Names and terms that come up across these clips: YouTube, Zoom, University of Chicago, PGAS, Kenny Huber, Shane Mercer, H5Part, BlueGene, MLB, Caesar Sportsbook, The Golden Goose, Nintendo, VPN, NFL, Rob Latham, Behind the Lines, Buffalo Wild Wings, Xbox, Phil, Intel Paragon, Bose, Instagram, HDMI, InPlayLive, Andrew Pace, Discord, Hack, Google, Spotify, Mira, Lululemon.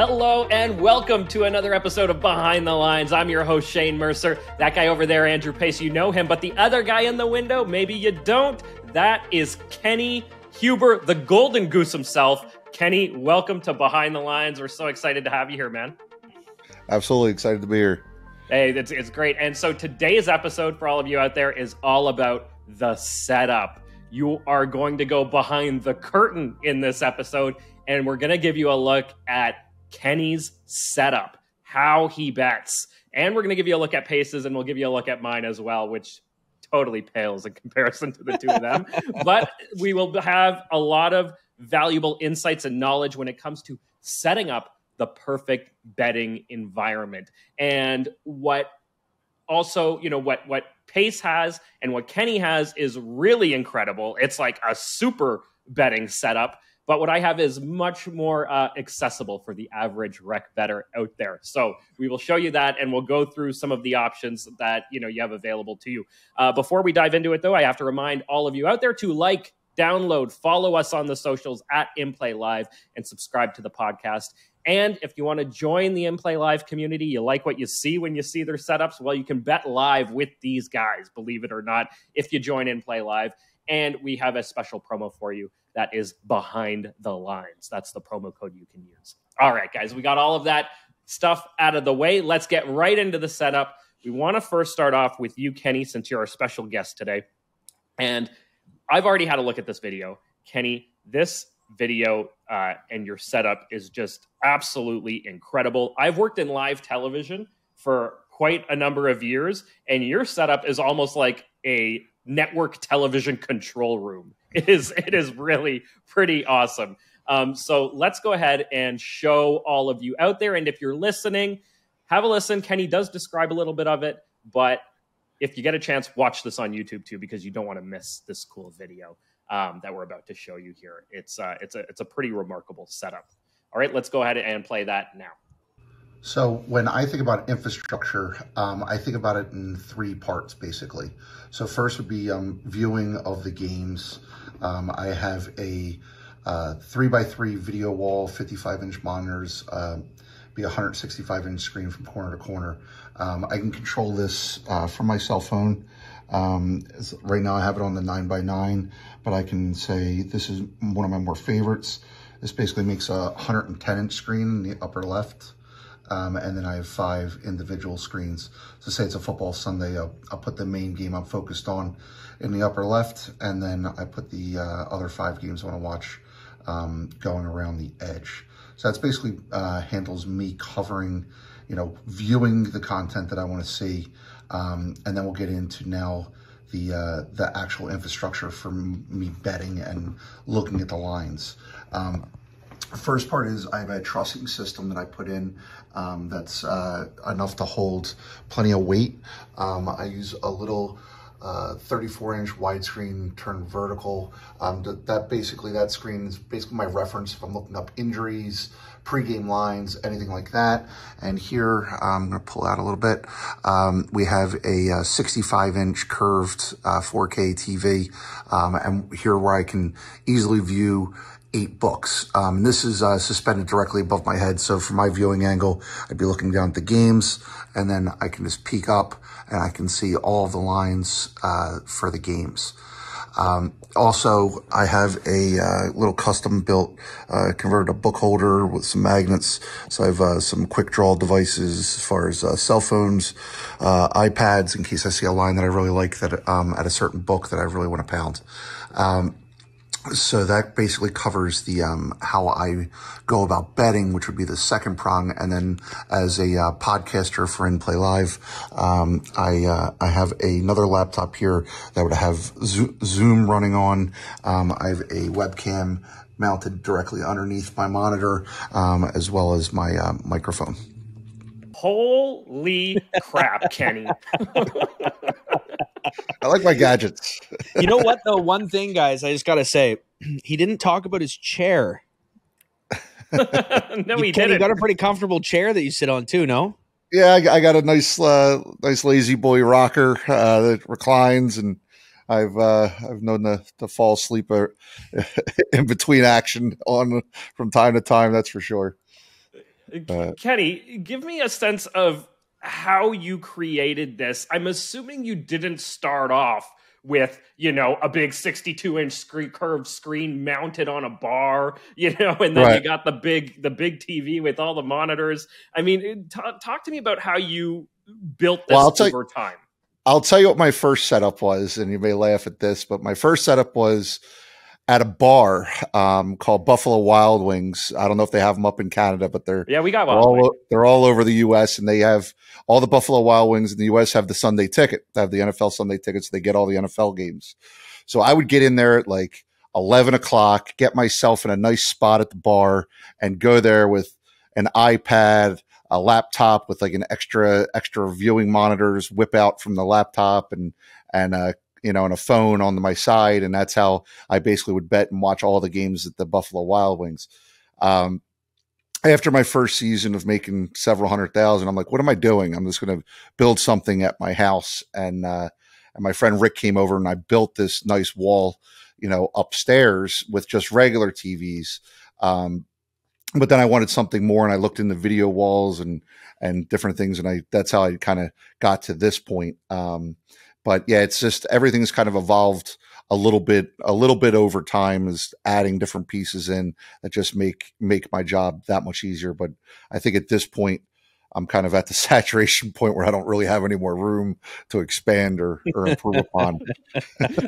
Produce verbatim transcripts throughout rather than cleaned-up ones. Hello and welcome to another episode of Behind the Lines. I'm your host, Shane Mercer. That guy over there, Andrew Pace, you know him. But the other guy in the window, maybe you don't, that is Kenny Huber, the Golden Goose himself. Kenny, welcome to Behind the Lines. We're so excited to have you here, man. Absolutely excited to be here. Hey, it's, it's great. And so today's episode for all of you out there is all about the setup. You are going to go behind the curtain in this episode, and we're going to give you a look at Kenny's setup, how he bets. And we're going to give you a look at Pace's, and we'll give you a look at mine as well, which totally pales in comparison to the two of them. But we will have a lot of valuable insights and knowledge when it comes to setting up the perfect betting environment. And what also, you know, what, what Pace has and what Kenny has is really incredible. It's like a super betting setup. But what I have is much more uh, accessible for the average rec bettor out there. So we will show you that, and we'll go through some of the options that you know you have available to you. Uh, before we dive into it, though, I have to remind all of you out there to like, download, follow us on the socials at InPlayLive, and subscribe to the podcast. And if you want to join the InPlayLive community, you like what you see when you see their setups, well, you can bet live with these guys, believe it or not, if you join InPlayLive. And we have a special promo for you that is Behind the Lines. That's the promo code you can use. All right, guys, we got all of that stuff out of the way. Let's get right into the setup. We want to first start off with you, Kenny, since you're our special guest today. And I've already had a look at this video. Kenny, this video uh, and your setup is just absolutely incredible. I've worked in live television for quite a number of years, and your setup is almost like a network television control room. It is, it is really pretty awesome. Um, so let's go ahead and show all of you out there. And if you're listening, have a listen. Kenny does describe a little bit of it, but if you get a chance, watch this on YouTube too, because you don't want to miss this cool video um, that we're about to show you here. It's uh, it's a, it's a pretty remarkable setup. All right, let's go ahead and play that now. So when I think about infrastructure, um, I think about it in three parts, basically. So first would be um, viewing of the games. Um, I have a uh, three by three video wall, fifty-five inch monitors, uh, be a one hundred sixty-five inch screen from corner to corner. Um, I can control this uh, from my cell phone. Um, right now I have it on the nine by nine, but I can say this is one of my more favorites. This basically makes a one hundred ten inch screen in the upper left. Um, and then I have five individual screens. So say it's a football Sunday, I'll, I'll put the main game I'm focused on in the upper left, and then I put the uh, other five games I want to watch um, going around the edge. So that's basically uh, handles me covering, you know, viewing the content that I want to see. Um, and then we'll get into now the uh, the actual infrastructure for me betting and looking at the lines. Um, First part is I have a trussing system that I put in um, that's uh, enough to hold plenty of weight. Um, I use a little thirty-four inch widescreen turned vertical. Um, that, that basically, that screen is basically my reference if I'm looking up injuries, pregame lines, anything like that. And here, I'm gonna pull out a little bit. Um, we have a sixty-five inch curved uh, four K T V. Um, and here where I can easily view eight books. Um, this is uh, suspended directly above my head. So from my viewing angle, I'd be looking down at the games, and then I can just peek up and I can see all the lines uh, for the games. Um, also, I have a uh, little custom built, uh, converted a book holder with some magnets. So I have uh, some quick draw devices as far as uh, cell phones, uh, iPads, in case I see a line that I really like that um, at a certain book that I really want to pound. Um, So that basically covers the um, how I go about betting, which would be the second prong. And then as a uh, podcaster for InPlayLive, um, I uh, I have another laptop here that would have Zoom running on. Um, I have a webcam mounted directly underneath my monitor, um, as well as my uh, microphone. Holy crap, Kenny. I like my gadgets. You know what, though? One thing, guys, I just got to say, he didn't talk about his chair. No, you, he didn't. You got a pretty comfortable chair that you sit on, too, no? Yeah, I, I got a nice uh, nice lazy boy rocker uh, that reclines, and I've uh, I've known to, to fall asleep uh, in between action on from time to time, that's for sure. Uh, Kenny, give me a sense of how you created this. I'm assuming you didn't start off with, you know, a big sixty-two inch screen, curved screen mounted on a bar, you know, and then right. you got the big, the big T V with all the monitors. I mean, t- talk to me about how you built this well, over you, time. I'll tell you what my first setup was, and you may laugh at this, but my first setup was at a bar um, called Buffalo Wild Wings. I don't know if they have them up in Canada, but they're yeah, we got Wild they're, all, they're all over the U S, and they have all the Buffalo Wild Wings in the U S have the Sunday ticket. They have the N F L Sunday tickets. So they get all the N F L games. So I would get in there at like eleven o'clock, get myself in a nice spot at the bar, and go there with an iPad, a laptop with like an extra extra viewing monitors, whip out from the laptop, and and uh you know, and a phone on my side. And that's how I basically would bet and watch all the games at the Buffalo Wild Wings. Um, after my first season of making several hundred thousand, I'm like, what am I doing? I'm just going to build something at my house. And, uh, and my friend Rick came over and I built this nice wall, you know, upstairs with just regular T Vs. Um, but then I wanted something more, and I looked into video walls and, and different things. And I, that's how I kind of got to this point. Um, But yeah, it's just everything's kind of evolved a little bit, a little bit over time, is adding different pieces in that just make make my job that much easier. But I think at this point, I'm kind of at the saturation point where I don't really have any more room to expand or, or improve upon.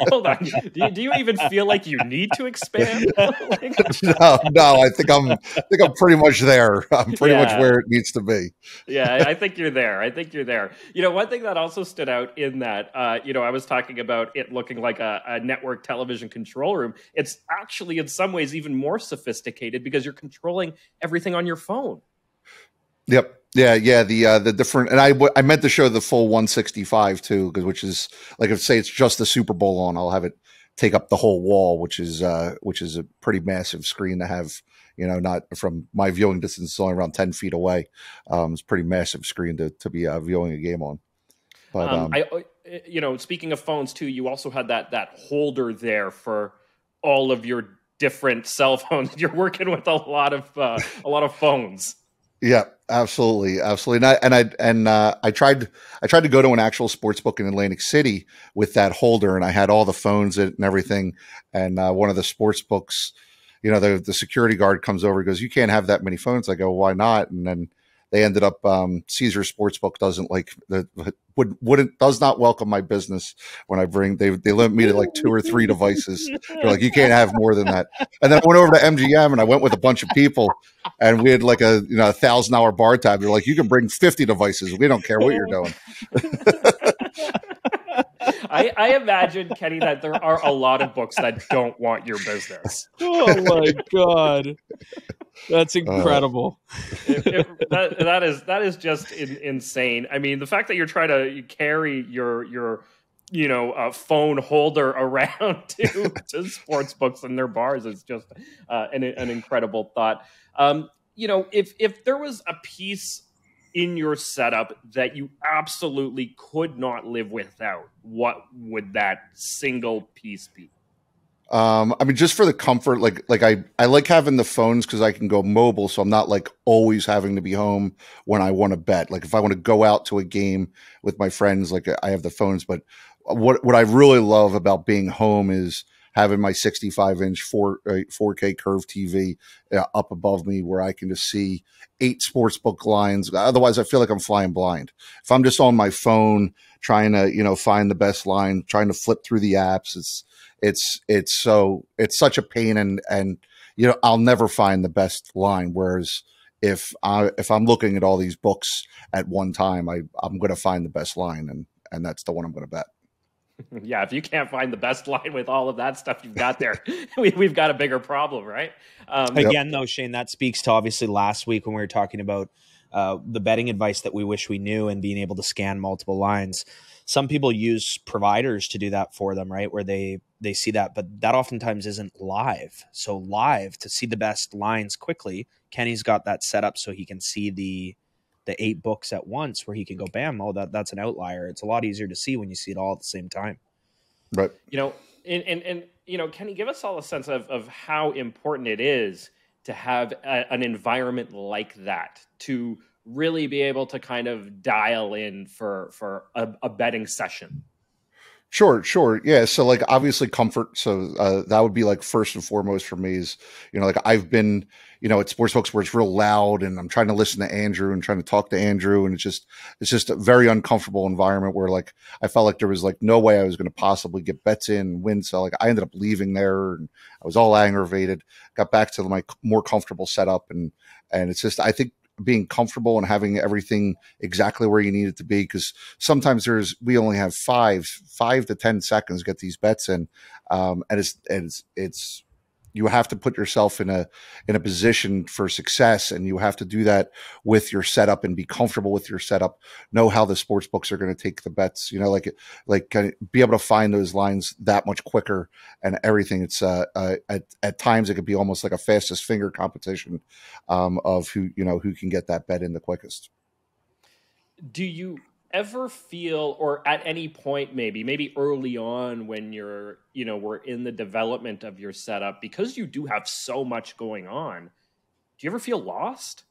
Hold on. Do you, do you even feel like you need to expand? Like, no, no, I think I'm, I think I'm pretty much there. I'm pretty yeah. much where it needs to be. Yeah. I think you're there. I think you're there. You know, one thing that also stood out in that, uh, you know, I was talking about it looking like a, a network television control room. It's actually in some ways even more sophisticated because you're controlling everything on your phone. Yep. Yeah, yeah, the uh, the different, and I, w- I meant to show the full one sixty-five too, cause, which is like if say it's just the Super Bowl on, I'll have it take up the whole wall, which is uh, which is a pretty massive screen to have, you know, not from my viewing distance, it's only around ten feet away. Um, it's a pretty massive screen to to be uh, viewing a game on. But um, um, I, you know, speaking of phones too, you also had that that holder there for all of your different cell phones. You're working with a lot of uh, a lot of phones. Yeah, absolutely, absolutely. And I and I and uh, I tried I tried to go to an actual sports book in Atlantic City with that holder, and I had all the phones in it and everything. And uh, one of the sports books, you know, the the security guard comes over and goes, "You can't have that many phones." I go, "Why not?" And then they ended up um, Caesar Sportsbook doesn't like the would wouldn't does not welcome my business when I bring they they limit me to like two or three devices. They're like, "You can't have more than that." And then I went over to M G M and I went with a bunch of people, and we had like a you know a thousand hour bar tab. They're like, "You can bring fifty devices. We don't care what you're doing." I, I imagine, Kenny, that there are a lot of books that don't want your business. Oh my God. That's incredible. Uh, it, it, that, that is that is just in, insane. I mean, the fact that you're trying to carry your your you know uh, phone holder around to, to sports books and their bars is just uh, an an incredible thought. Um, you know, if if there was a piece in your setup that you absolutely could not live without, what would that single piece be? Um, I mean, just for the comfort, like, like I, I like having the phones cause I can go mobile. So I'm not like always having to be home when I want to bet. Like if I want to go out to a game with my friends, like I have the phones, but what, what I really love about being home is having my sixty-five inch four, uh, four K curved T V uh, up above me where I can just see eight sports book lines. Otherwise I feel like I'm flying blind. If I'm just on my phone trying to, you know, find the best line, trying to flip through the apps, it's, It's it's so it's such a pain, and and you know I'll never find the best line. Whereas if I if I'm looking at all these books at one time, I I'm gonna find the best line, and and that's the one I'm gonna bet. Yeah, if you can't find the best line with all of that stuff you've got there, we, we've got a bigger problem, right? Um, Again, though, Shane, that speaks to obviously last week when we were talking about uh, the betting advice that we wish we knew and being able to scan multiple lines. Some people use providers to do that for them, right? Where they they see that, but that oftentimes isn't live. So live to see the best lines quickly, Kenny's got that set up so he can see the the eight books at once where he can go, bam, oh, that, that's an outlier. It's a lot easier to see when you see it all at the same time. Right. You know, and, and, and you know, Kenny, give us all a sense of, of how important it is to have a, an environment like that, to really be able to kind of dial in for, for a, a betting session? Sure, sure. Yeah. So like, obviously comfort. So uh, that would be like first and foremost for me is, you know, like I've been, you know, at sportsbooks where it's real loud and I'm trying to listen to Andrew and trying to talk to Andrew. And it's just, it's just a very uncomfortable environment where like, I felt like there was like no way I was going to possibly get bets in and win. So like I ended up leaving there and I was all aggravated, got back to my more comfortable setup. And, and it's just, I think, being comfortable and having everything exactly where you need it to be. Cause sometimes there's, we only have five, five to ten seconds to get these bets in. Um, and it's, and it's, it's, you have to put yourself in a, in a position for success, and you have to do that with your setup and be comfortable with your setup, know how the sports books are going to take the bets, you know, like, like be able to find those lines that much quicker and everything. It's, uh, uh at, at times it could be almost like a fastest finger competition, um, of who, you know, who can get that bet in the quickest. Do you ever feel, or at any point, maybe, maybe early on when you're, you know, we're in the development of your setup, because you do have so much going on, do you ever feel lost?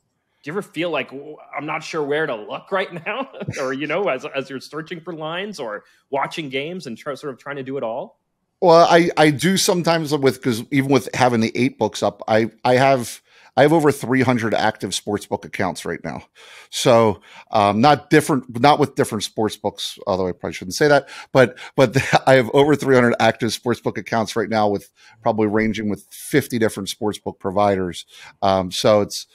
Do you ever feel like, I'm not sure where to look right now? Or, you know, as, as you're searching for lines or watching games and try, sort of trying to do it all? Well, I, I do sometimes with, because even with having the eight books up, I, I have... I have over three hundred active sportsbook accounts right now. So, um, not different, not with different sportsbooks, although I probably shouldn't say that, but, but the, I have over three hundred active sportsbook accounts right now, with probably ranging with fifty different sportsbook providers. Um, so it's,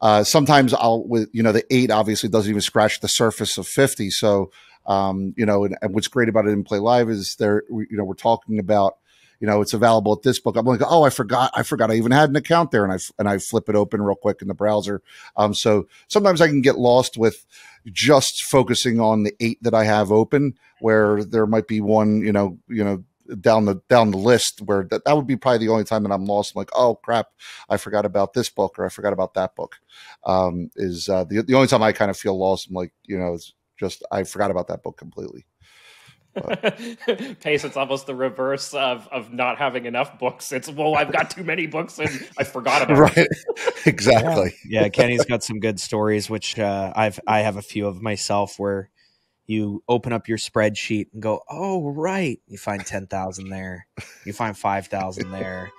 uh, sometimes I'll, with, you know, the eight obviously doesn't even scratch the surface of fifty. So, um, you know, and, and what's great about it in Play Live is there, you know, we're talking about, you know, it's available at this book. I'm like, oh, I forgot. I forgot I even had an account there. And I, and I flip it open real quick in the browser. Um, so sometimes I can get lost with just focusing on the eight that I have open, where there might be one, you know, you know, down the, down the list where that, that would be probably the only time that I'm lost. I'm like, oh crap, I forgot about this book, or I forgot about that book. Um, is, uh, the, the only time I kind of feel lost. I'm like, you know, it's just, I forgot about that book completely. Pace, it's almost the reverse of of not having enough books. It's, well, I've got too many books and I forgot about right. it. Exactly. Yeah. yeah, Kenny's got some good stories, which uh, I've I have a few of myself, where you open up your spreadsheet and go, oh right, you find ten thousand there, you find five thousand there,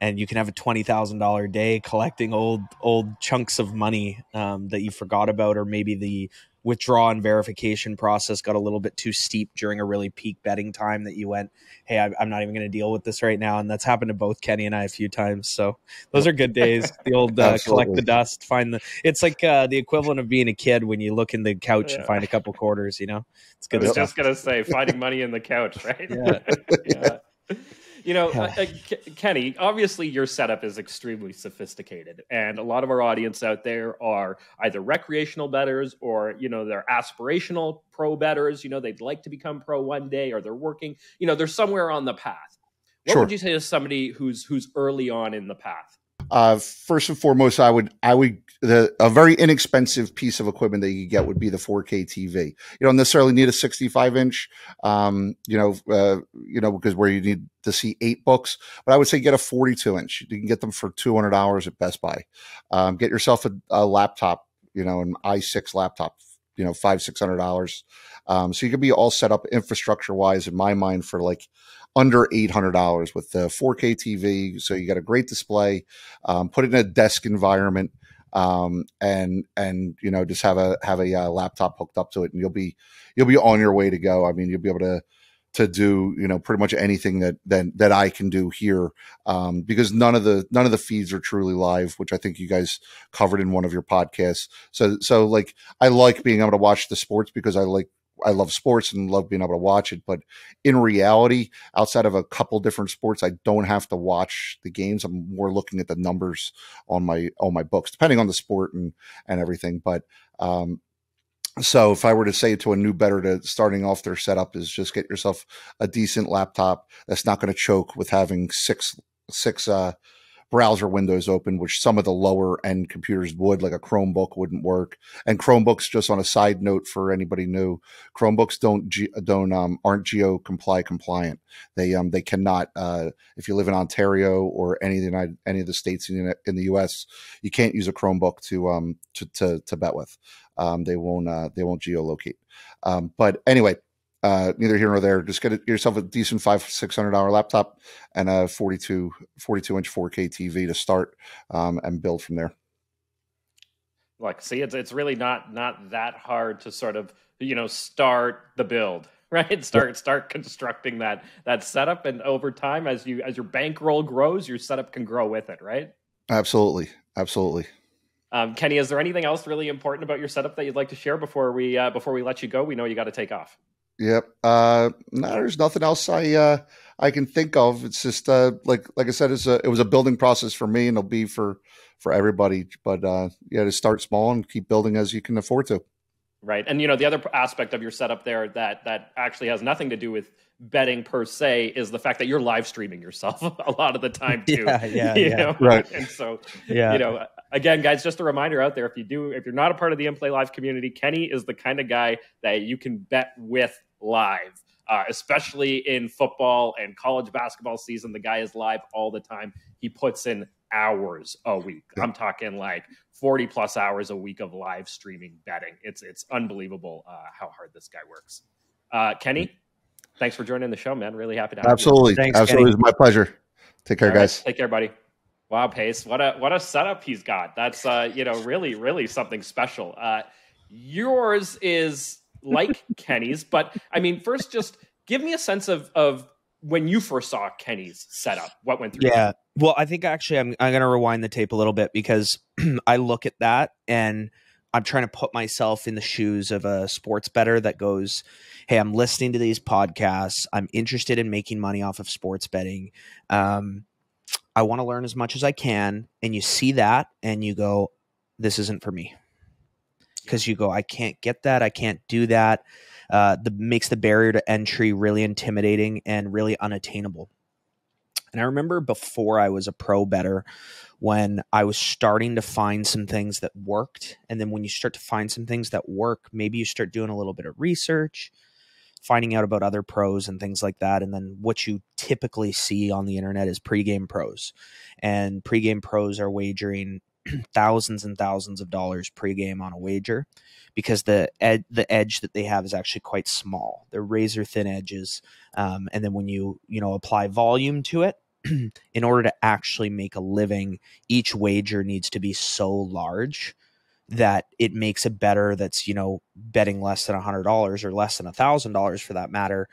and you can have a twenty thousand dollar day collecting old old chunks of money um, that you forgot about, or maybe the withdrawal and verification process got a little bit too steep during a really peak betting time that you went, hey, I'm not even going to deal with this right now. And that's happened to both Kenny and I a few times. So those are good days. The old uh, collect the dust, find the, it's like uh, the equivalent of being a kid when you look in the couch yeah. and find a couple quarters, you know, it's good. I was stuff. just going to say finding money in the couch, right? Yeah. yeah. yeah. You know, uh, uh, Kenny, obviously your setup is extremely sophisticated, and a lot of our audience out there are either recreational bettors, or, you know, they're aspirational pro bettors. You know, they'd like to become pro one day, or they're working, you know, they're somewhere on the path. What sure. would you say to somebody who's who's early on in the path? Uh, first and foremost, I would, I would, the, a very inexpensive piece of equipment that you get would be the four K T V. You don't necessarily need a sixty-five inch, um, you know, uh, you know, because where you need to see eight books, but I would say get a forty-two inch. You can get them for two hundred dollars at Best Buy. Um, get yourself a, a laptop, you know, an i six laptop, you know, five, six hundred dollars. Um, so you could be all set up infrastructure wise in my mind for like under eight hundred dollars with the four K T V. So you got a great display, um, put it in a desk environment, um, and, and, you know, just have a, have a uh, laptop hooked up to it, and you'll be, you'll be on your way to go. I mean, you'll be able to, to do, you know, pretty much anything that, that, that I can do here. Um, because none of the, none of the feeds are truly live, which I think you guys covered in one of your podcasts. So, so like, I like being able to watch the sports because I like, I love sports and love being able to watch it. But in reality, outside of a couple different sports, I don't have to watch the games. I'm more looking at the numbers on my, on my books, depending on the sport and, and everything. But, um, so if I were to say to a new bettor to starting off their setup is just get yourself a decent laptop that's not going to choke with having six, six, uh, browser windows open, which some of the lower end computers would, like a Chromebook wouldn't work. And Chromebooks, just on a side note for anybody new, Chromebooks don't don't um, aren't geo comply compliant. They um they cannot uh, if you live in Ontario or any of the United, any of the states in in the U S, you can't use a Chromebook to um to to, to bet with. Um, they won't uh, they won't geolocate. Um, but anyway. Uh, neither here nor there. Just get yourself a decent five six hundred dollar laptop and a forty-two inch four K T V to start, um, and build from there. Look, see, it's it's really not not that hard to sort of you know start the build, right? Start start constructing that that setup, and over time, as you as your bankroll grows, your setup can grow with it, right? Absolutely, absolutely. Um, Kenny, is there anything else really important about your setup that you'd like to share before we uh, before we let you go? We know you got to take off. Yep. Uh, no, there's nothing else I uh, I can think of. It's just uh, like like I said, it's a, it was a building process for me, and it'll be for for everybody. But uh, yeah, to start small and keep building as you can afford to. Right, and you know the other aspect of your setup there that that actually has nothing to do with betting per se is the fact that you're live streaming yourself a lot of the time too. Yeah, yeah, you yeah. know? Right. And so, yeah. you know, again, guys, just a reminder out there: if you do, if you're not a part of the InPlayLive community, Kenny is the kind of guy that you can bet with live, uh, especially in football and college basketball season. The guy is live all the time. He puts in hours a week. Yeah. I'm talking like forty plus hours a week of live streaming betting. It's it's unbelievable uh, how hard this guy works. Uh, Kenny, thanks for joining the show, man. Really happy to have Absolutely. you. Thanks, Absolutely. Absolutely. It was my pleasure. Take care, all guys. Right. Take care, buddy. Wow, Pace. What a, what a setup he's got. That's, uh, you know, really, really something special. Uh, yours is... like Kenny's, but I mean, first, just give me a sense of of when you first saw Kenny's setup. What went through? Yeah, that? Well, I think actually I'm I'm gonna rewind the tape a little bit because I look at that and I'm trying to put myself in the shoes of a sports bettor that goes, "Hey, I'm listening to these podcasts. I'm interested in making money off of sports betting. Um, I want to learn as much as I can." And you see that, and you go, "This isn't for me." Because you go, I can't get that. I can't do that. Uh, the makes the barrier to entry really intimidating and really unattainable. And I remember before I was a pro bettor, when I was starting to find some things that worked. And then when you start to find some things that work, maybe you start doing a little bit of research, finding out about other pros and things like that. And then what you typically see on the internet is pregame pros. And pregame pros are wagering thousands and thousands of dollars pregame on a wager because the ed the edge that they have is actually quite small. They're razor thin edges. Um, and then when you, you know, apply volume to it, in order to actually make a living, each wager needs to be so large that it makes a bettor that's, you know, betting less than a hundred dollars or less than a thousand dollars for that matter,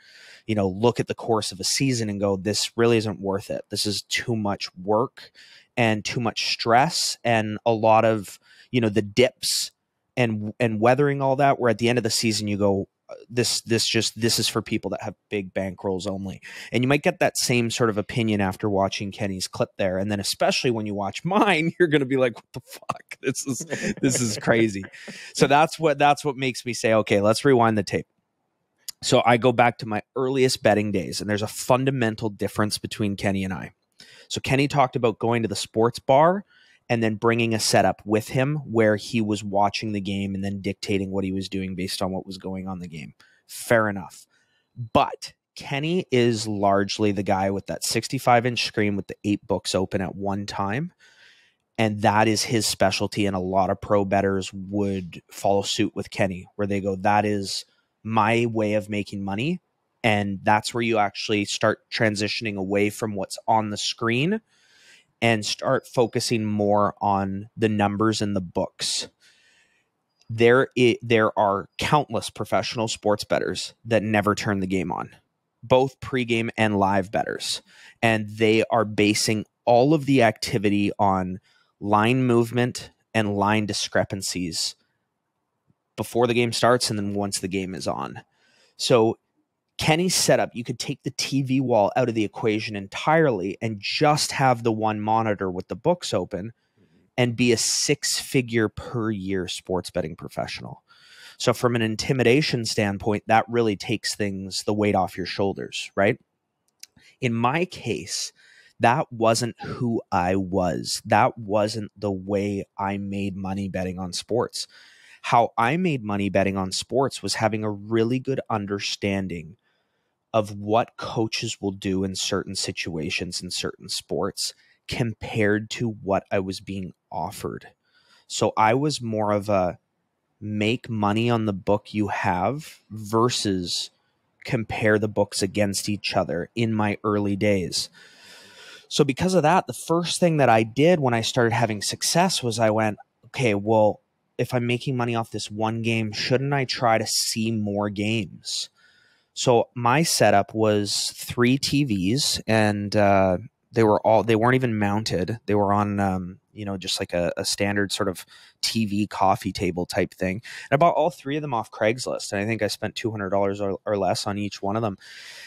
you know, look at the course of a season and go, this really isn't worth it. This is too much work and too much stress and a lot of, you know, the dips and, and weathering all that, where at the end of the season, you go, this, this just, this is for people that have big bankrolls only. And you might get that same sort of opinion after watching Kenny's clip there. And then especially when you watch mine, you're going to be like, what the fuck? This is, this is crazy. So that's what, that's what makes me say, okay, let's rewind the tape. So I go back to my earliest betting days, and there's a fundamental difference between Kenny and I. So Kenny talked about going to the sports bar and then bringing a setup with him where he was watching the game and then dictating what he was doing based on what was going on in the game. Fair enough. But Kenny is largely the guy with that sixty-five inch screen with the eight books open at one time. And that is his specialty. And a lot of pro bettors would follow suit with Kenny, where they go, that is my way of making money. And that's where you actually start transitioning away from what's on the screen and start focusing more on the numbers and the books. There, it, there are countless professional sports bettors that never turn the game on, both pregame and live bettors. And they are basing all of the activity on line movement and line discrepancies before the game starts and then once the game is on. So Kenny's setup, you could take the T V wall out of the equation entirely and just have the one monitor with the books open and be a six-figure per year sports betting professional. So from an intimidation standpoint, that really takes things, the weight off your shoulders, right? In my case, that wasn't who I was. That wasn't the way I made money betting on sports. How I made money betting on sports was having a really good understanding of what coaches will do in certain situations in certain sports compared to what I was being offered. So I was more of a make money on the book you have versus compare the books against each other in my early days. So because of that, the first thing that I did when I started having success was I went, okay, well, if I'm making money off this one game, shouldn't I try to see more games? So my setup was three T Vs, and uh, they were all, they weren't even mounted. They were on, um, you know, just like a, a standard sort of T V coffee table type thing. And I bought all three of them off Craigslist. And I think I spent two hundred dollars or, or less on each one of them.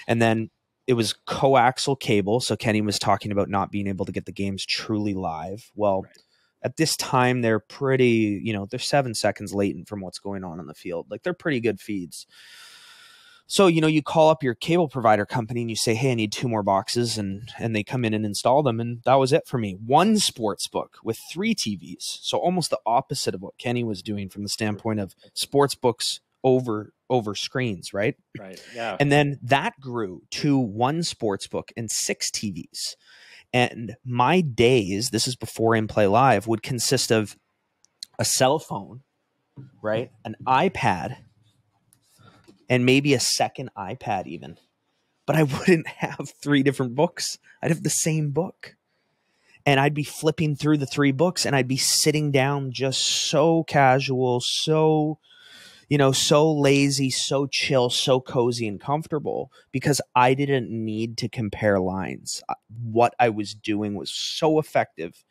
And then it was coaxial cable. So Kenny was talking about not being able to get the games truly live. Well, right. At this time, they're pretty, you know, they're seven seconds latent from what's going on on the field. Like, they're pretty good feeds. So, you know, you call up your cable provider company and you say, hey, I need two more boxes, and and they come in and install them. And that was it for me. One sports book with three T Vs. So almost the opposite of what Kenny was doing from the standpoint of sports books over over screens, right? Right. Yeah. And then that grew to one sports book and six T Vs. And my days, this is before InPlayLive, would consist of a cell phone, right? An iPad. And maybe a second iPad even. But I wouldn't have three different books. I'd have the same book. And I'd be flipping through the three books, and I'd be sitting down just so casual, so, you know, so lazy, so chill, so cozy and comfortable, because I didn't need to compare lines. What I was doing was so effective,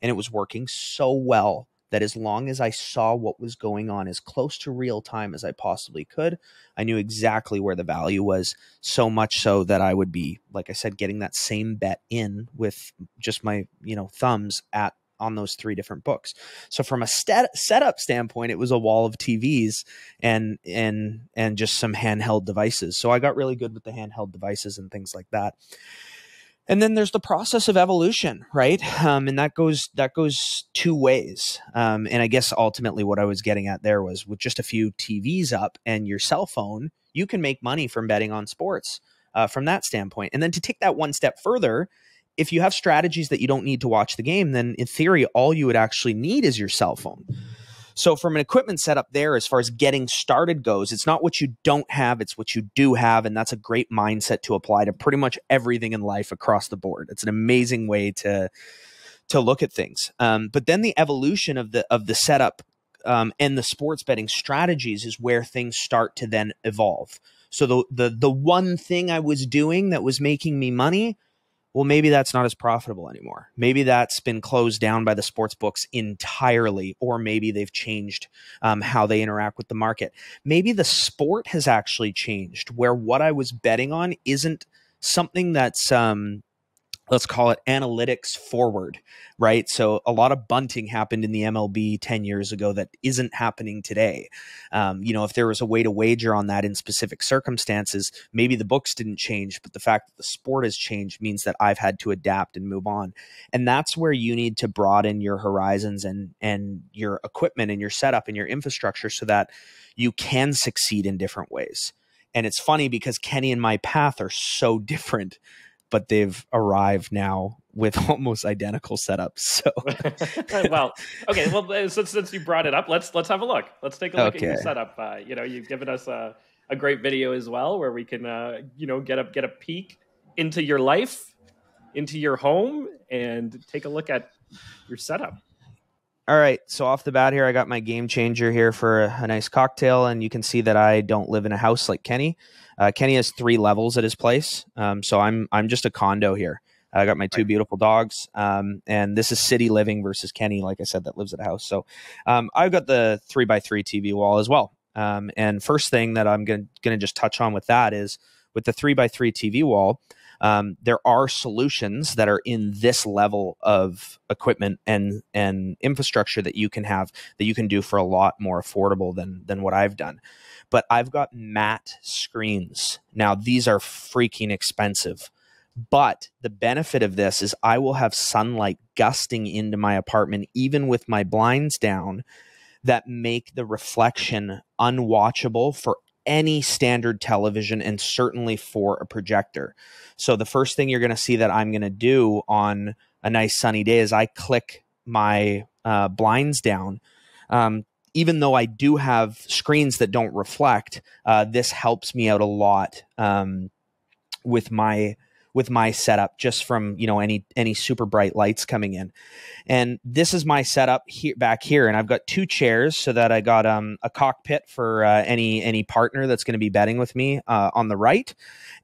and it was working so well, that as long as I saw what was going on as close to real time as I possibly could, I knew exactly where the value was, so much so that I would be, like I said, getting that same bet in with just my, you know, thumbs at on those three different books. So from a set setup standpoint, it was a wall of T Vs and and and just some handheld devices. So I got really good with the handheld devices and things like that. And then there's the process of evolution, right? Um, and that goes that goes two ways. Um, and I guess ultimately what I was getting at there was, with just a few T Vs up and your cell phone, you can make money from betting on sports uh, from that standpoint. And then to take that one step further, if you have strategies that you don't need to watch the game, then in theory, all you would actually need is your cell phone. So from an equipment setup there, as far as getting started goes, it's not what you don't have, it's what you do have. And that's a great mindset to apply to pretty much everything in life across the board. It's an amazing way to, to look at things. Um, but then the evolution of the, of the setup um, and the sports betting strategies is where things start to then evolve. So the, the, the one thing I was doing that was making me money, well, maybe that's not as profitable anymore. Maybe that's been closed down by the sports books entirely, or maybe they've changed um, how they interact with the market. Maybe the sport has actually changed, where what I was betting on isn't something that's, um, let's call it analytics forward, right? So a lot of bunting happened in the M L B ten years ago that isn't happening today. Um, you know, if there was a way to wager on that in specific circumstances, maybe the books didn't change, but the fact that the sport has changed means that I've had to adapt and move on. And that's where you need to broaden your horizons and, and your equipment and your setup and your infrastructure so that you can succeed in different ways. And it's funny because Kenny and my path are so different, but they've arrived now with almost identical setups. So, well, okay. Well, since, since you brought it up, let's, let's have a look. Let's take a look okay. at your setup. Uh, you know, you've given us a, a great video as well, where we can, uh, you know, get a, get a peek into your life, into your home, and take a look at your setup. All right. So off the bat here, I got my game changer here for a, a nice cocktail. And you can see that I don't live in a house like Kenny. Uh, Kenny has three levels at his place. Um, so I'm, I'm just a condo here. I got my two beautiful dogs. Um, and this is city living versus Kenny, like I said, that lives at a house. So um, I've got the three by three T V wall as well. Um, and first thing that I'm going to just touch on with that is, with the three by three T V wall, Um, there are solutions that are in this level of equipment and, and infrastructure that you can have, that you can do for a lot more affordable than, than what I've done. But I've got matte screens. Now, these are freaking expensive. But the benefit of this is I will have sunlight gusting into my apartment, even with my blinds down, that make the reflection unwatchable for any standard television and certainly for a projector. So the first thing you're going to see that I'm going to do on a nice sunny day is I click my uh, blinds down. Um, even though I do have screens that don't reflect, uh, this helps me out a lot um, with my with my setup, just from, you know, any, any super bright lights coming in. And this is my setup here, back here. And I've got two chairs, so that I got um, a cockpit for uh, any, any partner that's going to be betting with me uh, on the right.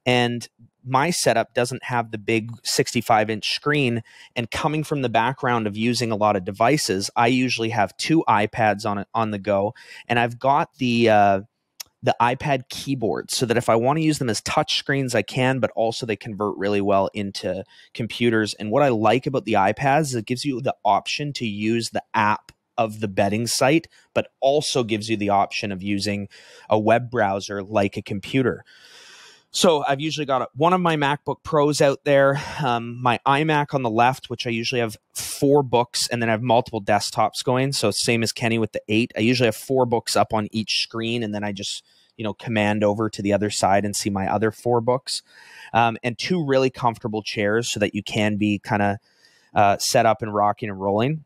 And my setup doesn't have the big sixty-five inch screen, and coming from the background of using a lot of devices, I usually have two iPads on it on the go. And I've got the, uh, the iPad keyboard, so that if I want to use them as touch screens, I can, but also they convert really well into computers. And what I like about the iPads is it gives you the option to use the app of the betting site, but also gives you the option of using a web browser like a computer. So I've usually got one of my MacBook Pros out there, um, my iMac on the left, which I usually have four books, and then I have multiple desktops going. So same as Kenny with the eight, I usually have four books up on each screen, and then I just, you know, command over to the other side and see my other four books, um, and two really comfortable chairs so that you can be kind of uh, set up and rocking and rolling.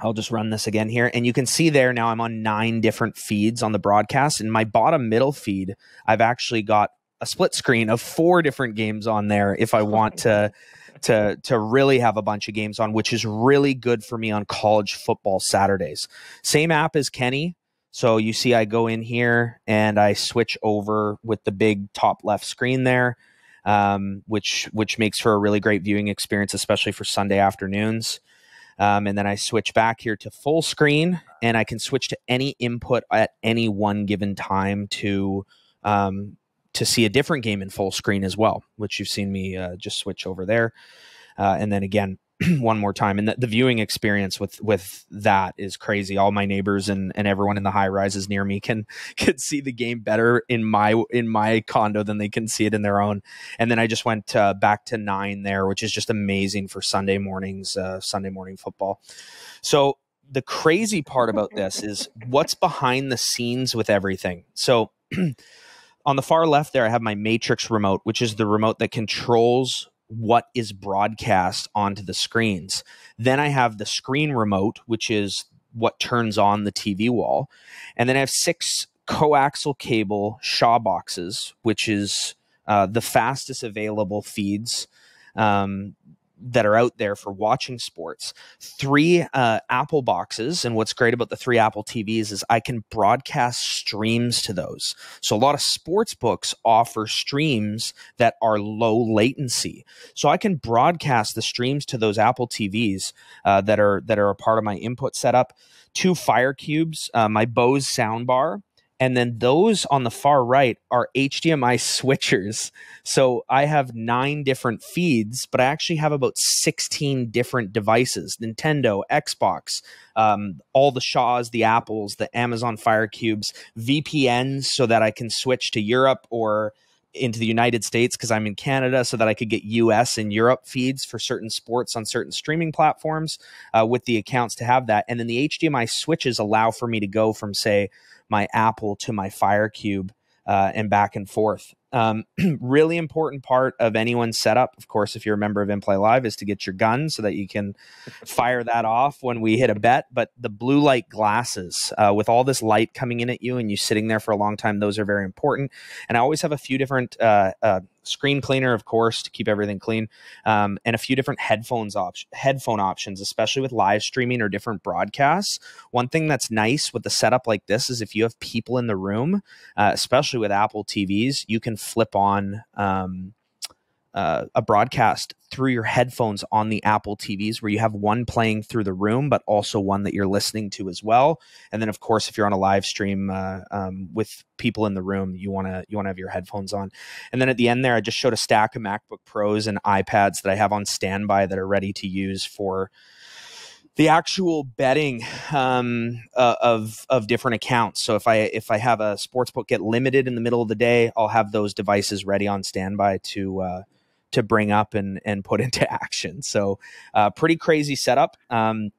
I'll just run this again here, and you can see there now I'm on nine different feeds on the broadcast. In my bottom middle feed, I've actually got a split screen of four different games on there if I want to to to really have a bunch of games on, which is really good for me on college football Saturdays. Same app as Kenny. So you see I go in here and I switch over with the big top left screen there, um, which which makes for a really great viewing experience, especially for Sunday afternoons. Um, and then I switch back here to full screen, and I can switch to any input at any one given time to um, to see a different game in full screen as well, which you've seen me uh, just switch over there. Uh, and then again, one more time. And the, the viewing experience with, with that is crazy. All my neighbors and, and everyone in the high rises near me can, can see the game better in my, in my condo than they can see it in their own. And then I just went uh, back to nine there, which is just amazing for Sunday mornings, uh, Sunday morning football. So the crazy part about this is what's behind the scenes with everything. So, on the far left there, I have my Matrix remote, which is the remote that controls what is broadcast onto the screens. Then I have the screen remote, which is what turns on the T V wall. And then I have six coaxial cable Shaw boxes, which is uh, the fastest available feeds um, that are out there for watching sports. Three uh, Apple boxes. And what's great about the three Apple T Vs is I can broadcast streams to those. So a lot of sports books offer streams that are low latency. So I can broadcast the streams to those Apple T Vs uh, that are, that are a part of my input setup. Two Fire Cubes, uh, my Bose soundbar. And then those on the far right are H D M I switchers. So I have nine different feeds, but I actually have about sixteen different devices. Nintendo, Xbox, um, all the Shaws, the Apples, the Amazon Fire Cubes, V P Ns so that I can switch to Europe or into the United States because I'm in Canada, so that I could get U S and Europe feeds for certain sports on certain streaming platforms uh, with the accounts to have that. And then the H D M I switches allow for me to go from, say, my Apple to my Fire Cube uh, and back and forth. Um, really important part of anyone's setup, of course, if you're a member of InPlayLive, is to get your gun so that you can fire that off when we hit a bet. But the blue light glasses, uh, with all this light coming in at you and you sitting there for a long time, those are very important. And I always have a few different uh, uh, screen cleaner, of course, to keep everything clean, um, and a few different headphones op headphone options, especially with live streaming or different broadcasts. One thing that's nice with a setup like this is if you have people in the room, uh, especially with Apple T Vs, you can flip on um, uh, a broadcast through your headphones on the Apple T Vs, where you have one playing through the room, but also one that you're listening to as well. And then, of course, if you're on a live stream uh, um, with people in the room, you want to you want to have your headphones on. And then at the end there, I just showed a stack of MacBook Pros and iPads that I have on standby that are ready to use for the actual betting um, uh, of of different accounts. So if I if I have a sportsbook get limited in the middle of the day, I'll have those devices ready on standby to uh, to bring up and, and put into action. So uh, pretty crazy setup. Um,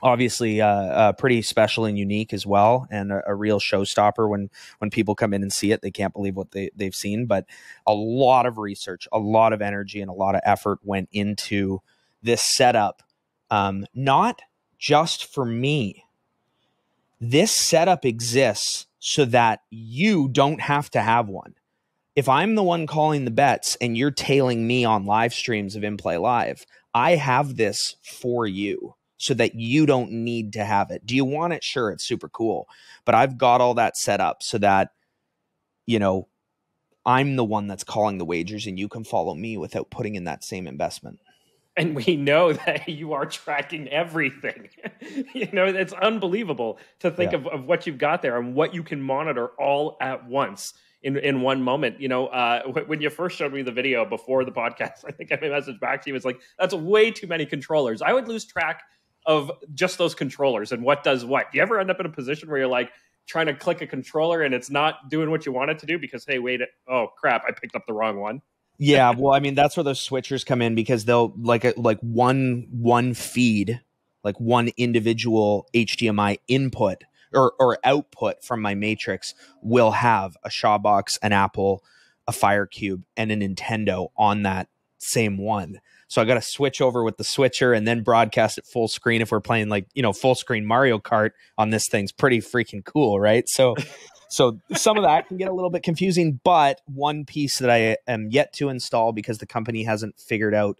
obviously uh, uh, pretty special and unique as well, and a, a real showstopper. When, when people come in and see it, they can't believe what they, they've seen. But a lot of research, a lot of energy, and a lot of effort went into this setup, um, not just for me. This setup exists so that you don't have to have one. If I'm the one calling the bets and you're tailing me on live streams of InPlayLive, I have this for you so that you don't need to have it. Do you want it? Sure, it's super cool. But I've got all that set up so that, you know, I'm the one that's calling the wagers and you can follow me without putting in that same investment. And we know that you are tracking everything. You know, it's unbelievable to think yeah. of, of what you've got there and what you can monitor all at once in, in one moment. You know, uh, when you first showed me the video before the podcast, I think I messaged back to you. It's like, that's way too many controllers. I would lose track of just those controllers and what does what. Do you ever end up in a position where you're like trying to click a controller and it's not doing what you want it to do because, hey, wait, oh, crap, I picked up the wrong one? Yeah, well, I mean, that's where those switchers come in, because they'll like a, like one one feed, like one individual H D M I input or, or output from my matrix will have a Shawbox, an Apple, a Fire Cube, and a Nintendo on that same one. So I got to switch over with the switcher and then broadcast it full screen. If we're playing like, you know, full screen Mario Kart on this thing's pretty freaking cool, right? So... So some of that can get a little bit confusing, but one piece that I am yet to install because the company hasn't figured out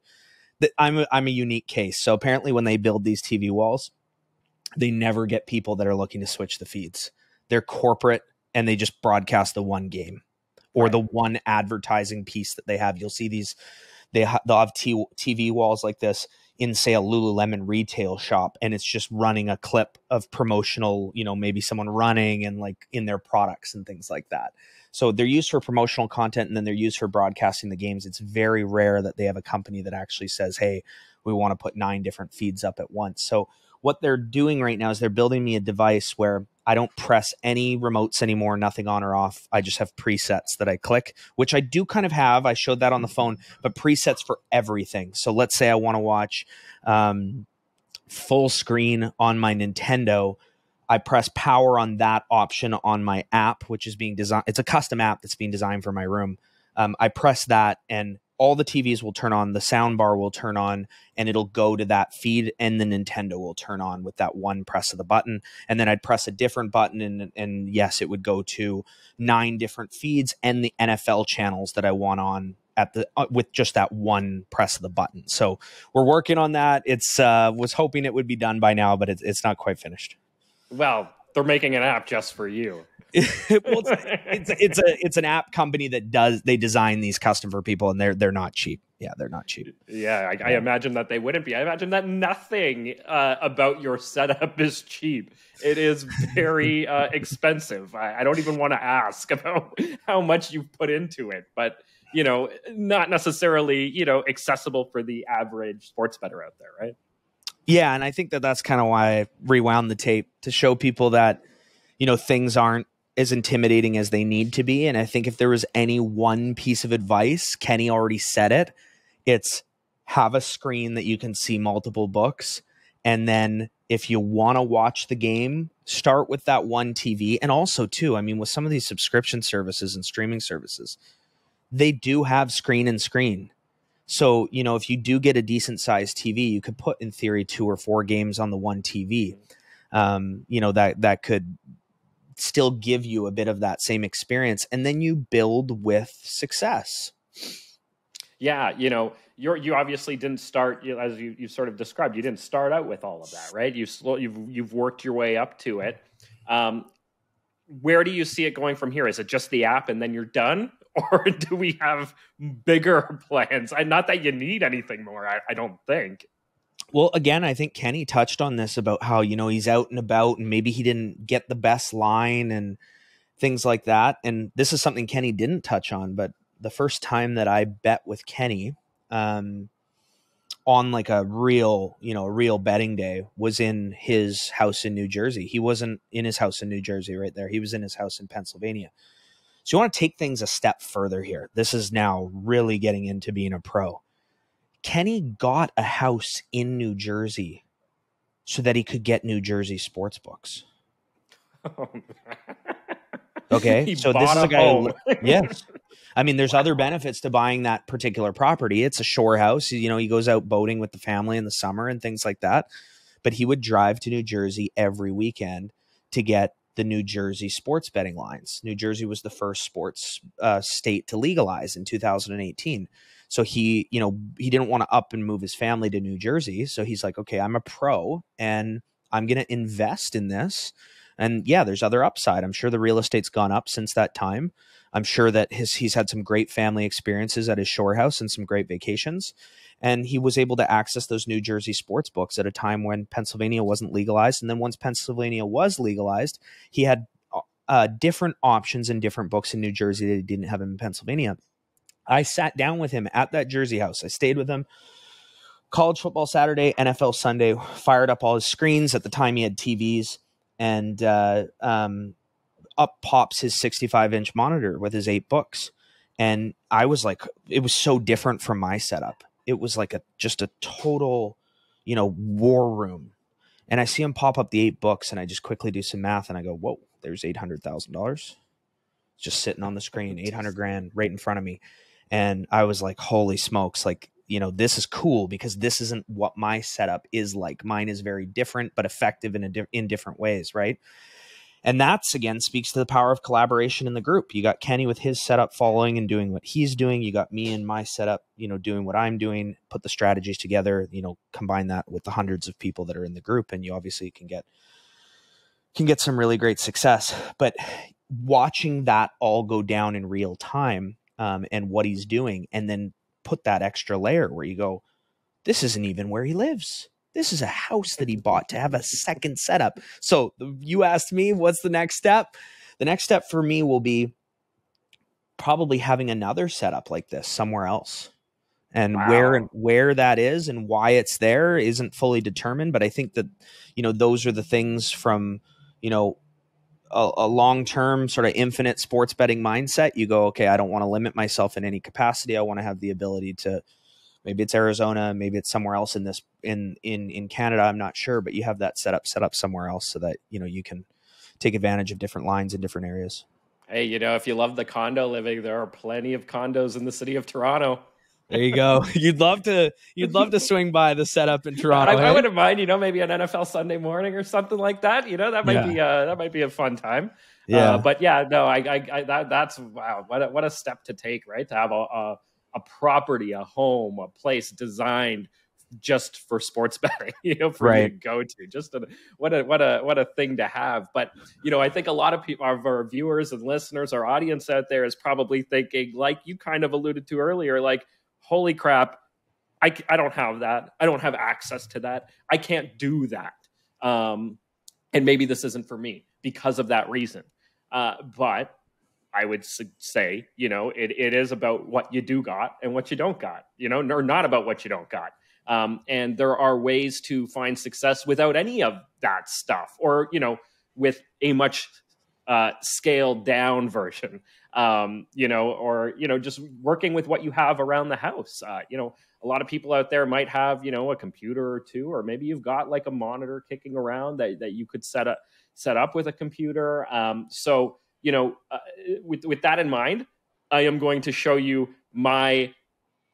that I'm a, I'm a unique case. So apparently when they build these T V walls, they never get people that are looking to switch the feeds. They're corporate and they just broadcast the one game or right. the one advertising piece that they have. You'll see these, they ha- they'll have t- TV walls like this in, say, a Lululemon retail shop, and it's just running a clip of promotional, you know, maybe someone running and like in their products and things like that. So they're used for promotional content and then they're used for broadcasting the games. It's very rare that they have a company that actually says, hey, we want to put nine different feeds up at once. So what they're doing right now is they're building me a device where I don't press any remotes anymore, nothing on or off. I just have presets that I click, which I do kind of have. I showed that on the phone, but presets for everything. So let's say I want to watch um, full screen on my Nintendo. I press power on that option on my app, which is being designed. It's a custom app that's being designed for my room. Um, I press that and all the T Vs will turn on, the sound bar will turn on, and it'll go to that feed, and the Nintendo will turn on with that one press of the button. And then I'd press a different button, and, and yes, it would go to nine different feeds and the N F L channels that I want on at the uh, with just that one press of the button. So we're working on that. It's uh, was hoping it would be done by now, but it's, it's not quite finished. Well, they're making an app just for you. well, it's, it's, it's a it's an app company that does they design these custom for people, and they're they're not cheap. Yeah, they're not cheap. Yeah, I, I imagine that they wouldn't be. I imagine that nothing uh, about your setup is cheap. It is very uh, expensive. I, I don't even want to ask about how much you put into it, but you know, not necessarily you know accessible for the average sports bettor out there, right? Yeah, and I think that that's kind of why I rewound the tape to show people that you know things aren't as intimidating as they need to be. And I think if there was any one piece of advice, Kenny already said it, it's have a screen that you can see multiple books. And then if you want to watch the game, start with that one T V. And also too, I mean, with some of these subscription services and streaming services, they do have screen and screen. So, you know, if you do get a decent sized T V, you could put in theory two or four games on the one T V. Um, you know, that, that could still give you a bit of that same experience, and then you build with success. Yeah, you know, you you obviously didn't start, you know, as you you sort of described, you didn't start out with all of that, right? You slow, you've you've worked your way up to it. Um, where do you see it going from here? Is it just the app and then you're done, or do we have bigger plans? And not that you need anything more, I, I don't think. Well, again, I think Kenny touched on this about how, you know, he's out and about and maybe he didn't get the best line and things like that. And this is something Kenny didn't touch on, but the first time that I bet with Kenny um, on like a real, you know, a real betting day was in his house in New Jersey. He wasn't in his house in New Jersey right there. He was in his house in Pennsylvania. So you want to take things a step further here. This is now really getting into being a pro. Kenny got a house in New Jersey so that he could get New Jersey sports books. Oh, okay. He so this is a guy. Who, yes. I mean, there's wow. other benefits to buying that particular property. It's a shore house. You know, he goes out boating with the family in the summer and things like that. But he would drive to New Jersey every weekend to get the New Jersey sports betting lines. New Jersey was the first sports uh, state to legalize in two thousand eighteen. So he, you know, he didn't want to up and move his family to New Jersey. So he's like, okay, I'm a pro and I'm going to invest in this. And yeah, there's other upside. I'm sure the real estate's gone up since that time. I'm sure that his, he's had some great family experiences at his shore house and some great vacations. And he was able to access those New Jersey sports books at a time when Pennsylvania wasn't legalized. And then once Pennsylvania was legalized, he had uh, different options and different books in New Jersey that he didn't have in Pennsylvania. I sat down with him at that Jersey house. I stayed with him. College football Saturday, N F L Sunday, fired up all his screens. At the time, he had T Vs. And uh, um, up pops his sixty-five inch monitor with his eight books. And I was like, it was so different from my setup. It was like a just a total, you know, war room. And I see him pop up the eight books, and I just quickly do some math, and I go, whoa, there's eight hundred thousand dollars just sitting on the screen, eight hundred grand right in front of me. And I was like, holy smokes, like, you know, this is cool because this isn't what my setup is like. Mine is very different, but effective in, a di in different ways, right? And that's, again, speaks to the power of collaboration in the group. You got Kenny with his setup following and doing what he's doing. You got me and my setup, you know, doing what I'm doing, put the strategies together, you know, combine that with the hundreds of people that are in the group. And you obviously can get, can get some really great success. But watching that all go down in real time um, and what he's doing, and then put that extra layer where you go, this isn't even where he lives. This is a house that he bought to have a second setup. So you asked me, what's the next step? The next step for me will be probably having another setup like this somewhere else. And wow. where and where that is and why it's there isn't fully determined. But I think that, you know, those are the things from, you know, a, a long-term sort of infinite sports betting mindset. You go, okay, I don't want to limit myself in any capacity. I want to have the ability to, maybe it's Arizona, maybe it's somewhere else in this in in in Canada, I'm not sure, but you have that set up set up somewhere else so that, you know, you can take advantage of different lines in different areas. Hey, you know, if you love the condo living, there are plenty of condos in the city of Toronto. There you go. You'd love to you'd love to swing by the setup in Toronto. I, hey? I wouldn't mind, you know, maybe an N F L Sunday morning or something like that. You know, that might yeah. be uh that might be a fun time. Yeah. Uh, but yeah, no, I I, I that, that's wow, what a, what a step to take, right? To have a, a a property, a home, a place designed just for sports betting, you know, for right. you to go to. Just a, what a what a what a thing to have. But you know, I think a lot of people, our, our viewers and listeners, our audience out there is probably thinking, like you kind of alluded to earlier, like, holy crap, I I don't have that. I don't have access to that. I can't do that. Um, and maybe this isn't for me because of that reason. Uh, but I would say, you know, it, it is about what you do got and what you don't got, you know, or not about what you don't got. Um, and there are ways to find success without any of that stuff, or, you know, with a much uh, scaled down version, um, you know, or, you know, just working with what you have around the house. Uh, you know, a lot of people out there might have, you know, a computer or two, or maybe you've got like a monitor kicking around that, that you could set up, set up with a computer. Um, so, you know, uh, with, with that in mind, I am going to show you my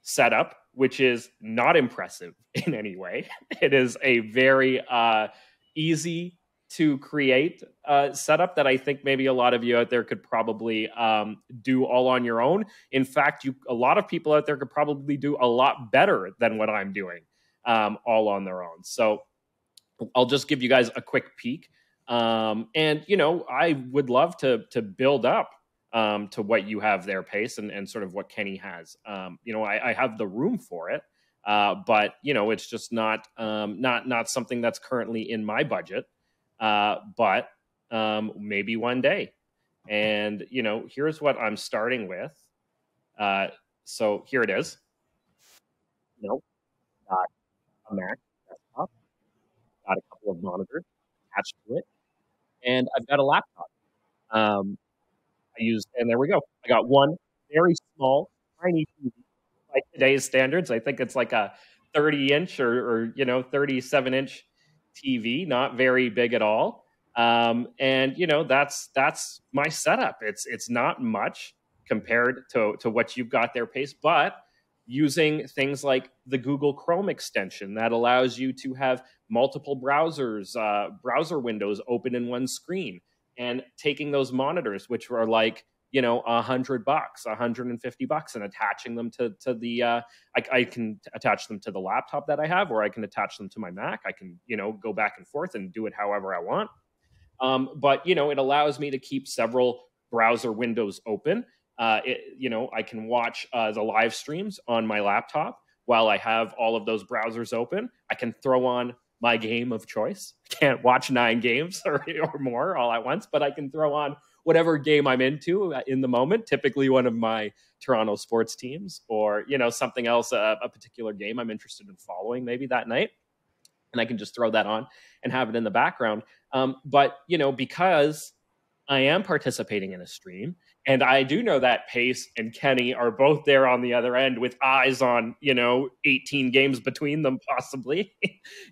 setup, which is not impressive in any way. It is a very uh, easy to create uh, setup that I think maybe a lot of you out there could probably um, do all on your own. In fact, you a lot of people out there could probably do a lot better than what I'm doing um, all on their own. So I'll just give you guys a quick peek. Um, and, you know, I would love to, to build up, um, to what you have there, Pace, and, and sort of what Kenny has. Um, you know, I, I have the room for it, uh, but, you know, it's just not, um, not, not something that's currently in my budget, uh, but, um, maybe one day. And, you know, here's what I'm starting with. Uh, so here it is. You know, got a Mac desktop, got a couple of monitors attached to it. And I've got a laptop. Um, I used, and there we go. I got one very small, tiny T V. By today's standards, I think it's like a thirty inch or, or you know, thirty-seven inch T V, not very big at all. Um, and you know, that's, that's my setup. It's, it's not much compared to, to what you've got there, Pace, but using things like the Google Chrome extension that allows you to have multiple browsers, uh, browser windows open in one screen, and taking those monitors, which are like, you know, a hundred bucks, a hundred fifty bucks, and attaching them to, to the, uh, I, I can attach them to the laptop that I have, or I can attach them to my Mac. I can, you know, go back and forth and do it however I want. Um, but, you know, it allows me to keep several browser windows open. Uh, it, you know, I can watch uh, the live streams on my laptop while I have all of those browsers open. I can throw on my game of choice. I can't watch nine games or, or more all at once, but I can throw on whatever game I'm into in the moment, typically one of my Toronto sports teams or, you know, something else, a, a particular game I'm interested in following maybe that night. And I can just throw that on and have it in the background. Um, but, you know, because I am participating in a stream, and I do know that Pace and Kenny are both there on the other end with eyes on, you know, eighteen games between them possibly,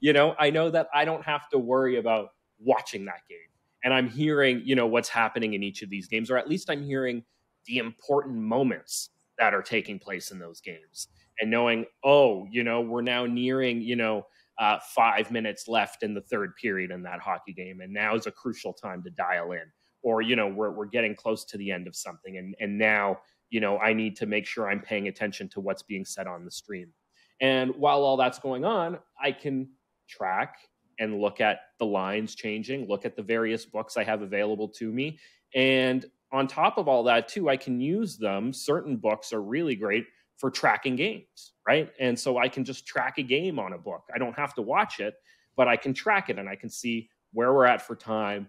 you know, I know that I don't have to worry about watching that game. And I'm hearing, you know, what's happening in each of these games, or at least I'm hearing the important moments that are taking place in those games, and knowing, oh, you know, we're now nearing, you know, Uh, five minutes left in the third period in that hockey game, and now is a crucial time to dial in. Or, you know, we're we're getting close to the end of something, and and now, you know, I need to make sure I'm paying attention to what's being said on the stream. And while all that's going on, I can track and look at the lines changing, look at the various books I have available to me. And on top of all that, too, I can use them. Certain books are really great for tracking games, right? And so I can just track a game on a book. I don't have to watch it, but I can track it, and I can see where we're at for time,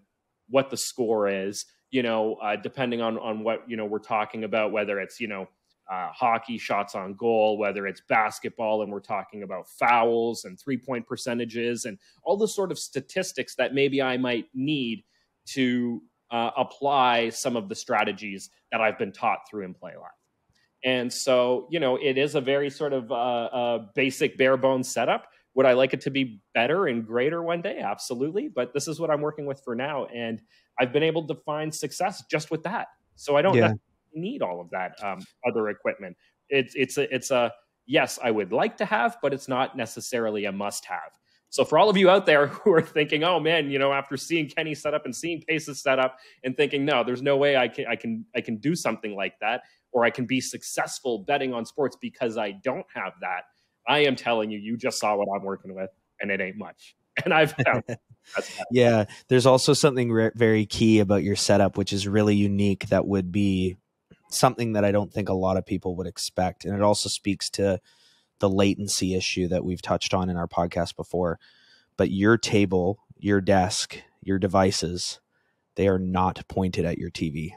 what the score is, you know, uh, depending on, on what, you know, we're talking about, whether it's, you know, uh, hockey, shots on goal, whether it's basketball, and we're talking about fouls and three-point percentages and all the sort of statistics that maybe I might need to uh, apply some of the strategies that I've been taught through InPlayLive. And so, you know, it is a very sort of uh, uh, basic bare bones setup. Would I like it to be better and greater one day? Absolutely. But this is what I'm working with for now. And I've been able to find success just with that. So I don't yeah. need all of that um, other equipment. It's, it's, a, it's a yes, I would like to have, but it's not necessarily a must have. So for all of you out there who are thinking, oh man, you know, after seeing Kenny set up and seeing Pace's set up and thinking, no, there's no way I can, I can, I can do something like that, or I can be successful betting on sports because I don't have that. I am telling you, you just saw what I'm working with, and it ain't much. And I've found yeah, there's also something re- very key about your setup, which is really unique. That would be something that I don't think a lot of people would expect. And it also speaks to the latency issue that we've touched on in our podcast before, but your table, your desk, your devices, they are not pointed at your T V.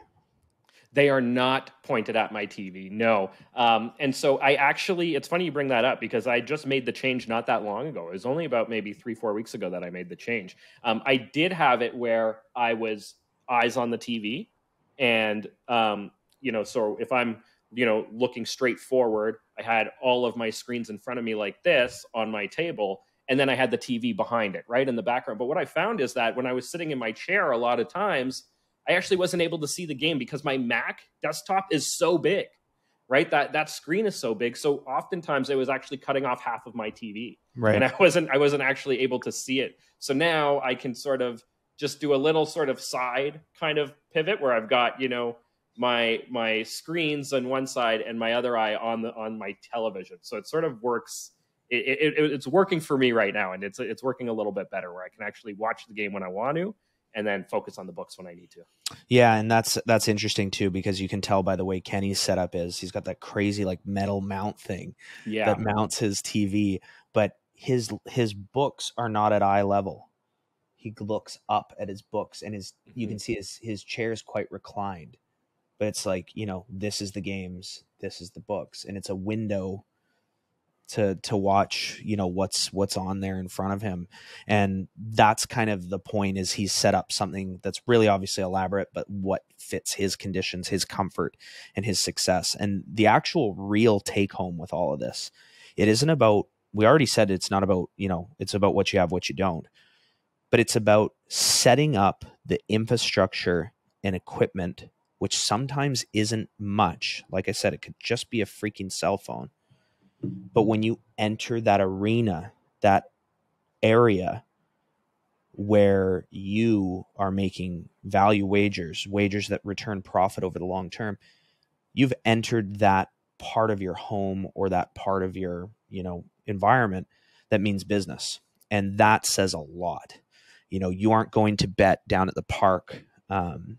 They are not pointed at my T V. No. Um, and so I actually, it's funny you bring that up, because I just made the change not that long ago. It was only about maybe three, four weeks ago that I made the change. Um, I did have it where I was eyes on the T V, and, um, you know, so if I'm, you know, looking straight forward, I had all of my screens in front of me like this on my table, and then I had the T V behind it, right in the background. But what I found is that when I was sitting in my chair, a lot of times I actually wasn't able to see the game because my Mac desktop is so big, right? That that screen is so big. So oftentimes it was actually cutting off half of my T V, right? And I wasn't I wasn't actually able to see it. So now I can sort of just do a little sort of side kind of pivot where I've got, you know, my my screens on one side and my other eye on the on my television. So it sort of works. It, it, it's working for me right now, and it's it's working a little bit better where I can actually watch the game when I want to, and then focus on the books when I need to. Yeah. And that's, that's interesting too, because you can tell by the way Kenny's setup is, he's got that crazy like metal mount thing yeah. that mounts his T V, but his, his books are not at eye level. He looks up at his books, and his, mm-hmm. you can see his, his chair is quite reclined, but it's like, you know, this is the games, this is the books, and it's a window to to watch, you know, what's what's on there in front of him. And that's kind of the point, is he's set up something that's really obviously elaborate, but what fits his conditions, his comfort, and his success. And the actual real take home with all of this, it isn't about, we already said it's not about, you know, it's about what you have, what you don't, but it's about setting up the infrastructure and equipment, which sometimes isn't much. Like I said, it could just be a freaking cell phone. But when you enter that arena, that area where you are making value wagers, wagers that return profit over the long term, you've entered that part of your home or that part of your, you know, environment that means business. And that says a lot. You know, you aren't going to bet down at the park, um,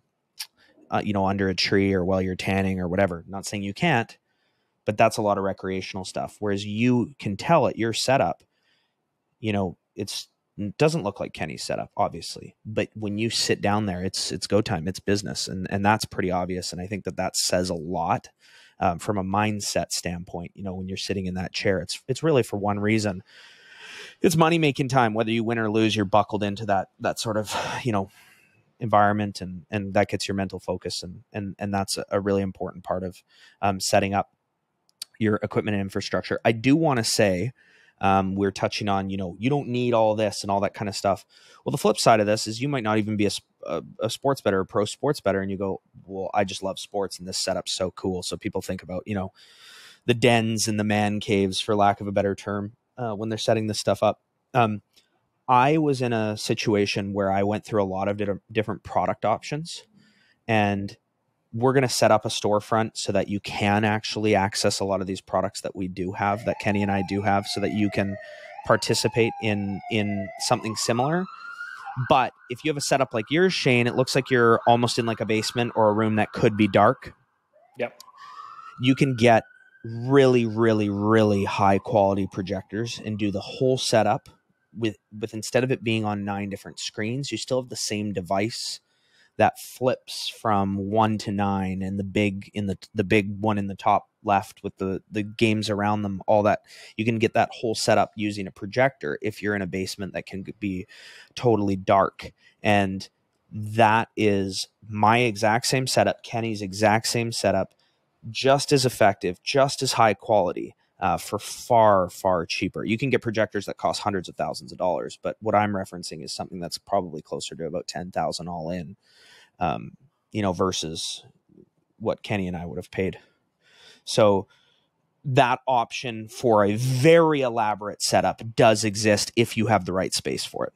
uh, you know, under a tree or while you're tanning or whatever. Not saying you can't, but that's a lot of recreational stuff. Whereas you can tell at your setup, you know, it's, it doesn't look like Kenny's setup, obviously, but when you sit down there, it's, it's go time, it's business. And, and that's pretty obvious. And I think that that says a lot um, from a mindset standpoint. You know, when you're sitting in that chair, it's, it's really for one reason. It's money-making time. Whether you win or lose, you're buckled into that, that sort of, you know, environment, and, and that gets your mental focus. And, and, and that's a, a really important part of um, setting up your equipment and infrastructure. I do want to say, um, we're touching on, you know, you don't need all this and all that kind of stuff. Well, the flip side of this is you might not even be a, a, a sports bettor, a pro sports bettor, and you go, well, I just love sports and this setup's so cool. So people think about, you know, the dens and the man caves, for lack of a better term, uh, when they're setting this stuff up. Um, I was in a situation where I went through a lot of different product options, and we're going to set up a storefront so that you can actually access a lot of these products that we do have, that Kenny and I do have, so that you can participate in, in something similar. But if you have a setup like yours, Shane, it looks like you're almost in like a basement or a room that could be dark. Yep. You can get really, really, really high quality projectors and do the whole setup with, with instead of it being on nine different screens, you still have the same device that flips from one to nine, and the big in the, the big one in the top left with the, the games around them, all that. You can get that whole setup using a projector if you're in a basement that can be totally dark. And that is my exact same setup, Kenny's exact same setup, just as effective, just as high quality. Uh, for far, far cheaper. You can get projectors that cost hundreds of thousands of dollars, but what I'm referencing is something that's probably closer to about ten thousand all in, um, you know, versus what Kenny and I would have paid. So that option for a very elaborate setup does exist if you have the right space for it.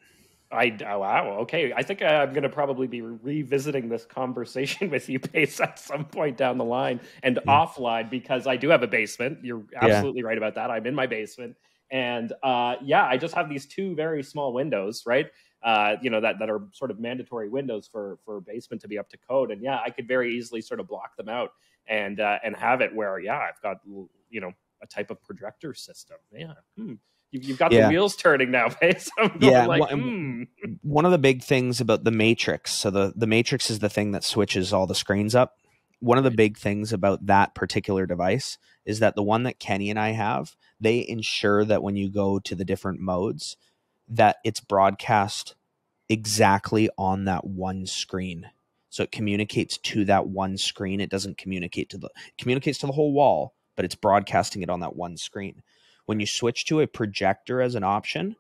I, oh, wow. Okay. I think I'm going to probably be revisiting this conversation with you, Pace, at some point down the line and mm-hmm. offline, because I do have a basement. You're absolutely yeah. right about that. I'm in my basement. And uh, yeah, I just have these two very small windows, right? Uh, you know, that, that are sort of mandatory windows for, for basement to be up to code. And yeah, I could very easily sort of block them out and, uh, and have it where, yeah, I've got, you know, a type of projector system. Yeah. Hmm. You've got yeah. the wheels turning now, Pace. I'm going yeah. like, hmm. One of the big things about the Matrix, so the, the Matrix is the thing that switches all the screens up. One of the big things about that particular device is that the one that Kenny and I have, they ensure that when you go to the different modes, that it's broadcast exactly on that one screen. So it communicates to that one screen. It doesn't communicate to the, it communicates to the whole wall, but it's broadcasting it on that one screen. When you switch to a projector as an option,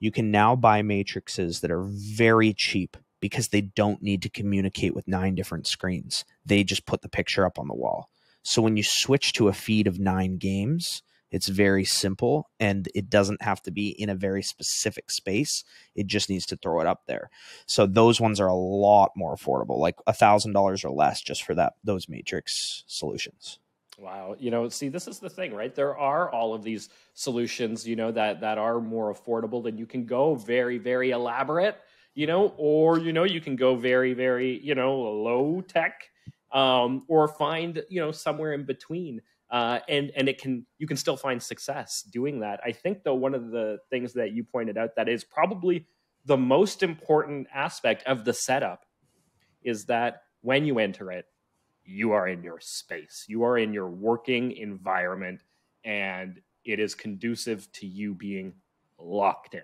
you can now buy matrices that are very cheap because they don't need to communicate with nine different screens. They just put the picture up on the wall. So when you switch to a feed of nine games, it's very simple, and it doesn't have to be in a very specific space. It just needs to throw it up there. So those ones are a lot more affordable, like one thousand dollars or less just for that, those matrix solutions. Wow. You know, see, this is the thing, right? There are all of these solutions, you know, that, that are more affordable, and you can go very, very elaborate, you know, or, you know, you can go very, very, you know, low tech, um, or find, you know, somewhere in between. Uh, and, and it can, you can still find success doing that. I think though, one of the things that you pointed out that is probably the most important aspect of the setup is that when you enter it, you are in your space. You are in your working environment, and It is conducive to you being locked in.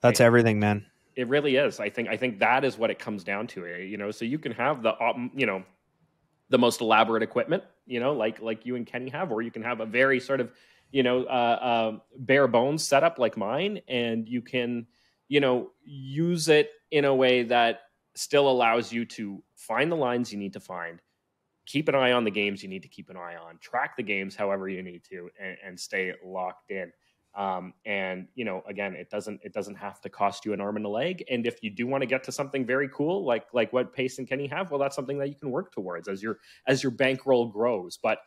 That's and everything, man. It really is. I think I think that is what it comes down to. You know, so you can have the you know the most elaborate equipment, you know, like like you and Kenny have, or you can have a very sort of you know uh, uh, bare bones setup like mine, and you can you know use it in a way that still allows you to find the lines you need to find, keep an eye on the games you need to keep an eye on, track the games however you need to, and, and stay locked in. Um, and, you know, again, it doesn't it doesn't have to cost you an arm and a leg. And if you do want to get to something very cool, like like what Pace and Kenny have, well, that's something that you can work towards as your as your bankroll grows. But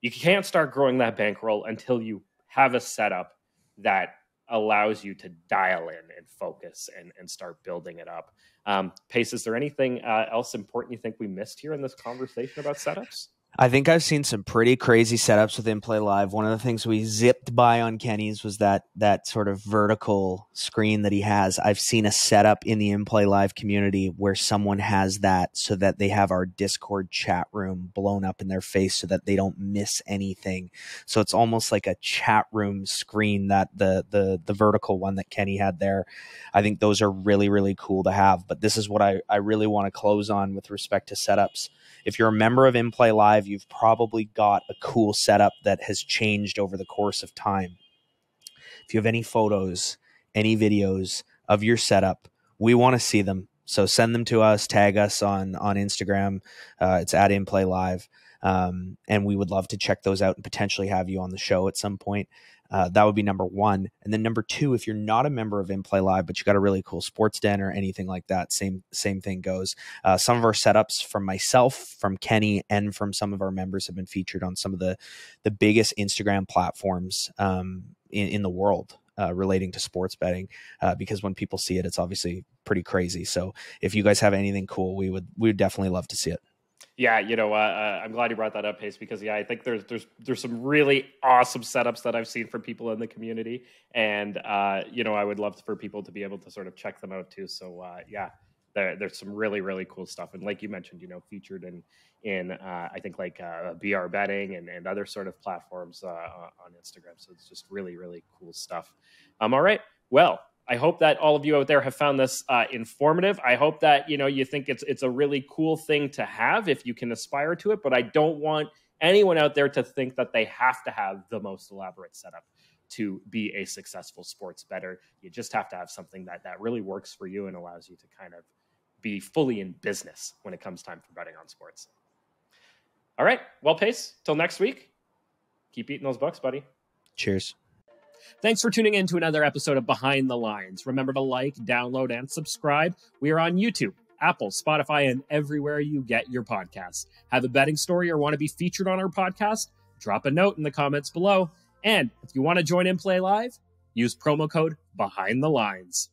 you can't start growing that bankroll until you have a setup that allows you to dial in and focus and, and start building it up. Um, Pace, is there anything uh, else important you think we missed here in this conversation about setups? I think I've seen some pretty crazy setups with InPlayLive. One of the things we zipped by on Kenny's was that that sort of vertical screen that he has. I've seen a setup in the InPlayLive community where someone has that so that they have our Discord chat room blown up in their face so that they don't miss anything. So it's almost like a chat room screen, that the the the vertical one that Kenny had there. I think those are really, really cool to have. But this is what I, I really want to close on with respect to setups. If you're a member of InPlayLive, you've probably got a cool setup that has changed over the course of time. If you have any photos, any videos of your setup, we want to see them. So send them to us, tag us on, on Instagram. Uh, it's at InPlayLive. Um, and we would love to check those out and potentially have you on the show at some point. Uh, that would be number one. And then number two, if you're not a member of InPlayLive, but you got a really cool sports den or anything like that, same same thing goes. Uh, some of our setups from myself, from Kenny, and from some of our members have been featured on some of the, the biggest Instagram platforms um, in, in the world uh, relating to sports betting, uh, because when people see it, it's obviously pretty crazy. So if you guys have anything cool, we would, we would definitely love to see it. Yeah, you know, uh, uh, I'm glad you brought that up, Pace, because yeah, I think there's there's there's some really awesome setups that I've seen from people in the community, and uh, you know, I would love for people to be able to sort of check them out too. So uh, yeah, there, there's some really really cool stuff, and like you mentioned, you know, featured in in uh, I think like uh, B R Betting and, and other sort of platforms uh, on Instagram. So it's just really really cool stuff. Um, all right, well. I hope that all of you out there have found this uh, informative. I hope that, you know, you think it's it's a really cool thing to have if you can aspire to it, but I don't want anyone out there to think that they have to have the most elaborate setup to be a successful sports bettor. You just have to have something that, that really works for you and allows you to kind of be fully in business when it comes time for betting on sports. All right. Well, Pace, till next week. Keep eating those bucks, buddy. Cheers. Thanks for tuning in to another episode of Behind the Lines. Remember to like, download, and subscribe. We are on YouTube, Apple, Spotify, and everywhere you get your podcasts. Have a betting story or want to be featured on our podcast? Drop a note in the comments below. And if you want to join InPlayLive, use promo code BEHINDTHELINES.